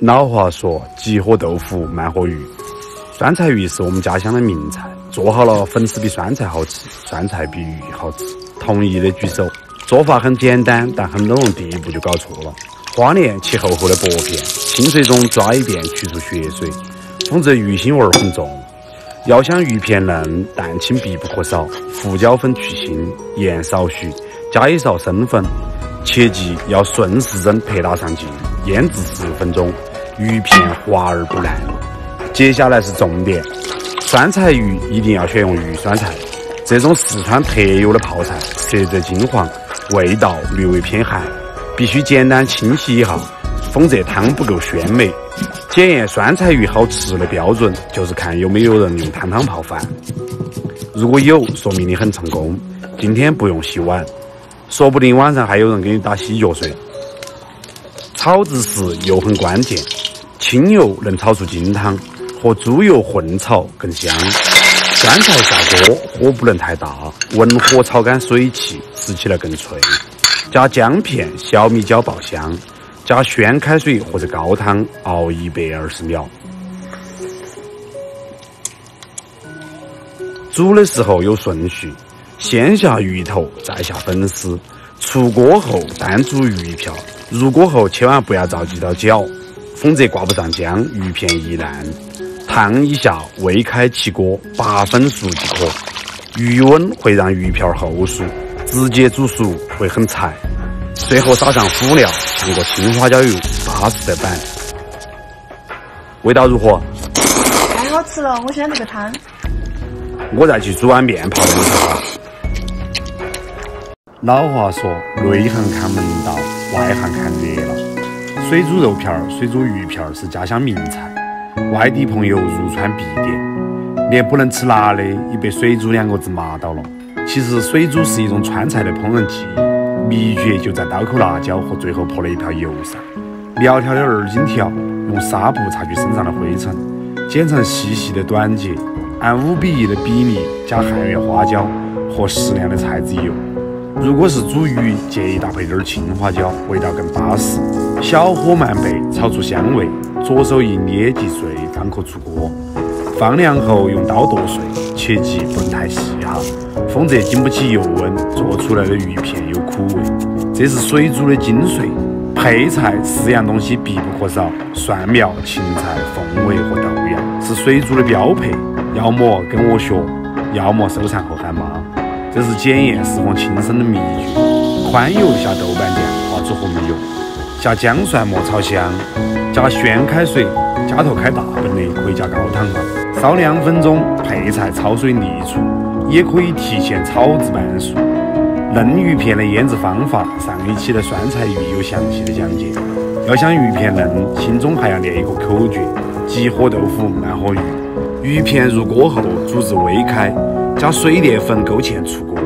老话说急火豆腐慢火鱼，酸菜鱼是我们家乡的名菜，做好了粉丝比酸菜好吃，酸菜比鱼好吃，同意的举手。做法很简单，但很多人第一步就搞错了。花鲢切厚厚的薄片，清水中抓一遍，去除血水，否则鱼腥味很重。要想鱼片嫩，蛋清必不可少，胡椒粉去腥，盐少许，加一勺生粉，切记要顺时针拍打上劲，腌制10分钟，鱼片滑而不烂。接下来是重点，酸菜鱼一定要选用鱼酸菜，这种四川特有的泡菜，色泽金黄，味道略微偏寒，必须简单清洗一下，否则汤不够鲜美。检验酸菜鱼好吃的标准就是看有没有人用汤泡饭，如果有，说明你很成功。今天不用洗碗，说不定晚上还有人给你打洗脚水。炒制时油很关键，清油能炒出金汤，和猪油混炒更香。酸菜下锅，火不能太大，文火炒干水汽，吃起来更脆。加姜片、小米椒爆香，加鲜开水或者高汤熬120秒。煮的时候有顺序，先下鱼头，再下粉丝。出锅后单煮鱼漂，入锅后千万不要着急到搅，否则挂不上浆，鱼片易烂。烫一下，未开起锅，8分熟即可。余温会让鱼片后熟，直接煮熟会很柴。随后撒上辅料，上个青花椒油，巴适的板。味道如何？太好吃了！我喜欢这个汤。我再去煮碗面泡你吧。老话说，内行看门道，外行看热闹。水煮肉片、水煮鱼片是家乡名菜，外地朋友入川必点，连不能吃辣的也被水煮2个字麻到了。其实水煮是一种川菜的烹饪技艺，秘诀就在刀口辣椒和最后泼的一瓢油上。苗条的2荆条用纱布擦去身上的灰尘，剪成细细的短节，按5:1的比例加汉源花椒和适量的菜籽油。如果是煮鱼，建议搭配点青花椒，味道更巴适。小火慢焙，炒出香味，左手一捏即碎，方可出锅。放凉后用刀剁碎，切记不能太细哈，否则经不起油温，做出来的鱼片有苦味。这是水煮的精髓。配菜4样东西必不可少：蒜苗、芹菜、凤尾和豆芽，是水煮的标配。要么跟我学，要么收藏后喊妈。这是检验是否轻生的秘诀。宽油下豆瓣酱，熬出红油，下姜蒜末炒香，加鲜开水，家头开大盆的可以加高汤哈，烧2分钟，配菜焯水沥出，也可以提前炒至半熟。嫩鱼片的腌制方法，上一期的酸菜鱼有详细的讲解。要想鱼片嫩，心中还要练一个口诀：急火豆腐慢火鱼。鱼片入锅后煮至微开，加水淀粉勾芡出锅，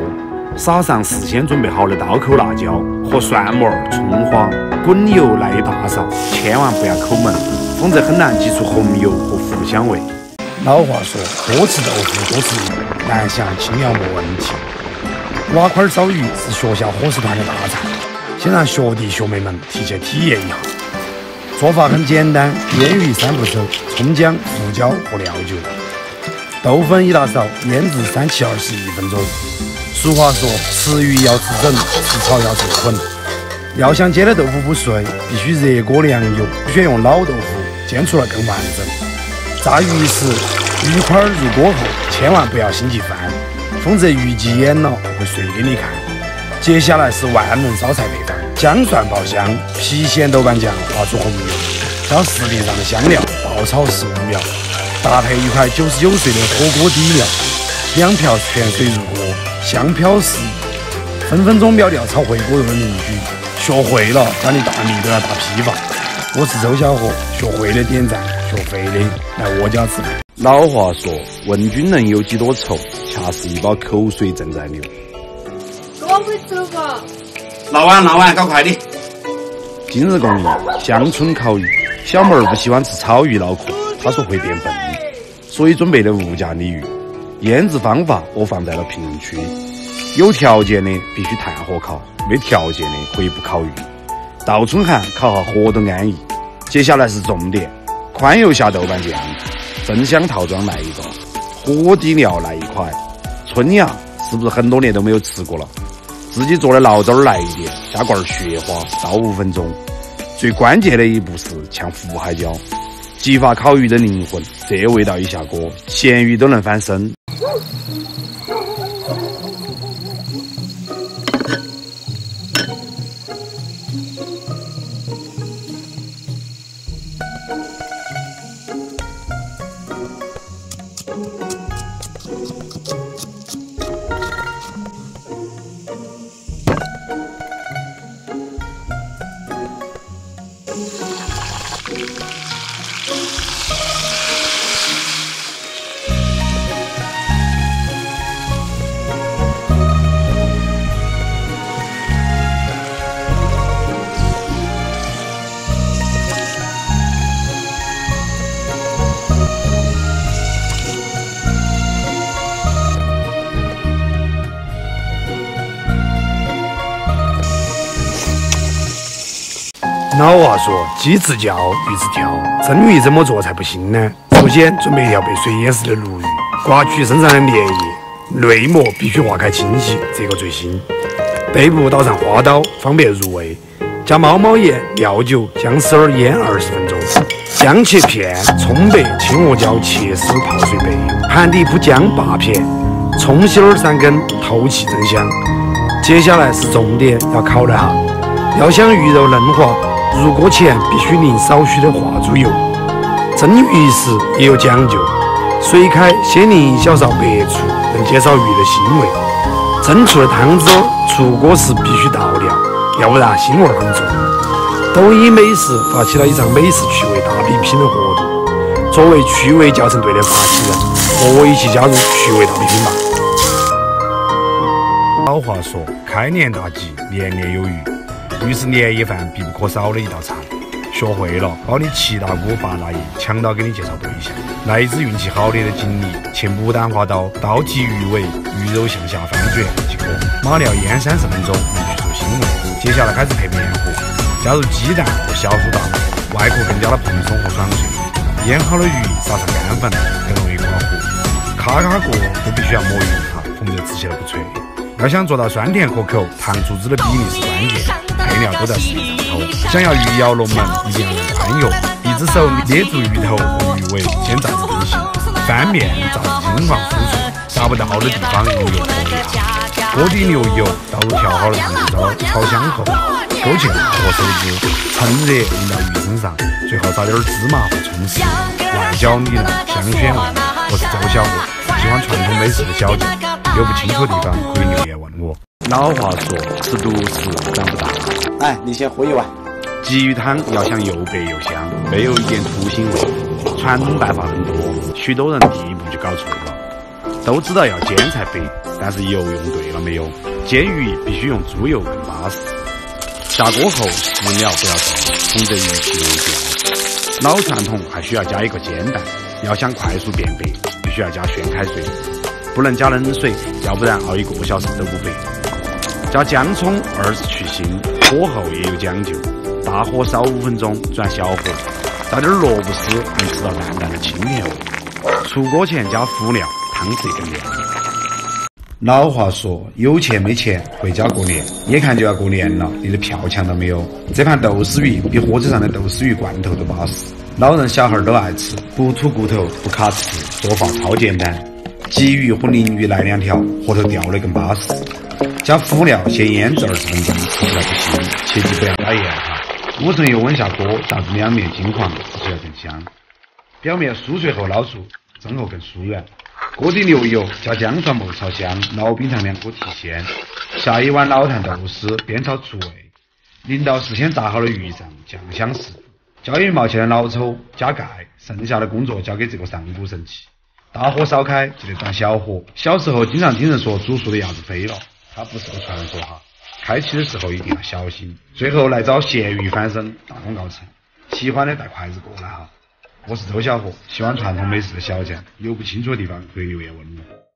撒上事先准备好的刀口辣椒和蒜末、葱花，滚油来一大勺，千万不要抠门，否则很难挤出红油和腐香味。老话说，多吃豆腐多吃鱼，南翔青瑶没问题。瓦块烧鱼是学校伙食团的大菜，先让学弟学妹们提前体验一下。做法很简单，腌鱼3步骤：葱姜、胡椒和料酒。豆粉1大勺，腌制3:721分钟。俗话说，吃鱼要吃整，吃草要吃混。要想煎的豆腐不碎，必须热锅凉油，选用老豆腐，煎出来更完整。炸鱼时，鱼块入锅后千万不要心急翻，否则鱼急眼了会碎给你看。接下来是万能烧菜配方：姜蒜爆香，郫县豆瓣酱熬出红油，加市面上的香料爆炒15秒，搭配1块99岁的火锅底料，2瓢泉水入锅，香飘四溢，分钟秒掉炒回锅用的名句。学会了，让你大米都要打批发。我是周小伙，学会的点赞，学会的来我家吃饭。老话说，问君能有几多愁，恰似一把口水正在流。我会走吧。老碗，搞快点！今日供应：乡村烤鱼。小妹儿不喜欢吃草鱼脑壳，她说会变笨，所以准备的无价鲤鱼。腌制方法我放在了评论区。有条件的必须炭火烤，没条件的可以不烤鱼。倒春寒烤下活都安逸。接下来是重点，宽油下豆瓣酱，真香套装来一个，火底料来一块，春芽是不是很多年都没有吃过了？自己做的醪糟来一点，加罐雪花，烧5分钟。最关键的一步是炝浮海椒，激发烤鱼的灵魂，这味道一下锅，咸鱼都能翻身。老话说，鸡自叫，鱼自跳。蒸鱼怎么做才不腥呢？首先准备一条被水淹湿的鲈鱼，刮去身上的粘液，内膜必须划开清洗，这个最腥。背部倒上花刀，方便入味。加猫猫盐、料酒、姜丝儿腌20分钟。姜切片，葱白、青辣椒切丝泡水备用。盘底铺姜8片，葱心儿3根，透气真香。接下来是重点，要烤得哈，要想鱼肉嫩滑。入锅前必须淋少许的化猪油，蒸鱼时也有讲究。水开先淋1小勺白醋，能减少鱼的腥味。蒸出的汤汁出锅时必须倒掉，要不然腥味很重。抖音美食发起了一场美食趣味大比拼的活动，作为趣味教程队的发起人，和我一起加入趣味大比拼吧。老话说，开年大吉，年年有余。于是年夜饭必不可少的一道菜，学会了，保你7大姑8大姨，强到给你介绍对象。来一只运气好的锦鲤，切牡丹花刀，刀剔鱼尾，鱼肉向下翻卷即可。马料腌30分钟，去除腥味。接下来开始配面糊，加入鸡蛋和小苏打，外壳更加的蓬松和爽脆。腌好的鱼撒上干粉，更容易刮糊。咔咔锅都必须要抹匀哈，否则吃起来不脆。要想做到酸甜可口，糖醋汁的比例是关键。配料都在市面上头，想要鱼咬龙门，一定要用宽油。一只手捏住鱼头和鱼尾，先炸至定型，翻面炸至金黄酥脆，达不到的地方留油泼一下。锅底留油，倒入调好的糖油糟，炒香后勾芡和手指，趁热淋到鱼身上，最后撒点芝麻和葱丝、辣椒泥呢，香鲜外卖或是走小伙，喜欢传统美食的小姐，有不清楚的地方可以留言问我。老话说，吃独食长不大。哎，你先喝一碗。鲫鱼汤要想又白又香，没有一点土腥味。传统办法很多，许多人第一步就搞错了。都知道要煎才白，但是油用对了没有？煎鱼必须用猪油更巴适。下锅后，食料不要动，否则鱼皮容易掉。老传统还需要加一个煎蛋，要想快速变白，必须要加沸开水，不能加冷水，要不然熬1个小时都不白。加姜葱2去腥，火候也有讲究，大火烧5分钟，转小火，加点萝卜丝，能吃到淡淡的清甜味。出锅前加辅料，汤汁更亮。老话说，有钱没钱回家过年，眼看就要过年了，你的票抢到没有？这盘豆豉鱼比火车上的豆豉鱼罐头都巴适，老人小孩都爱吃，不吐骨头，不卡刺，做法超简单。鲫鱼和鲮鱼来2条，火头掉得更巴适。加辅料先腌制20分钟，吃起来不腥，切记不要加盐哈。5成油温下锅，炸至2面金黄，吃起来更香。表面酥脆后捞出，蒸后更酥软。锅底留油，加姜蒜末炒香，老冰糖2颗提鲜。下一碗老坛豆豉，煸炒出味。淋到事先炸好的鱼上，酱香时。椒盐冒起的老抽加盖，剩下的工作交给这个上古神器。大火烧开，记得转小火。小时候经常听人说煮熟的鸭子飞了。它不是个传说哈，开启的时候一定要小心。最后来找咸鱼翻身大功告成，喜欢的带筷子过来哈。我是周小伙，喜欢传统美食的小姐，有不清楚的地方可以留言问我。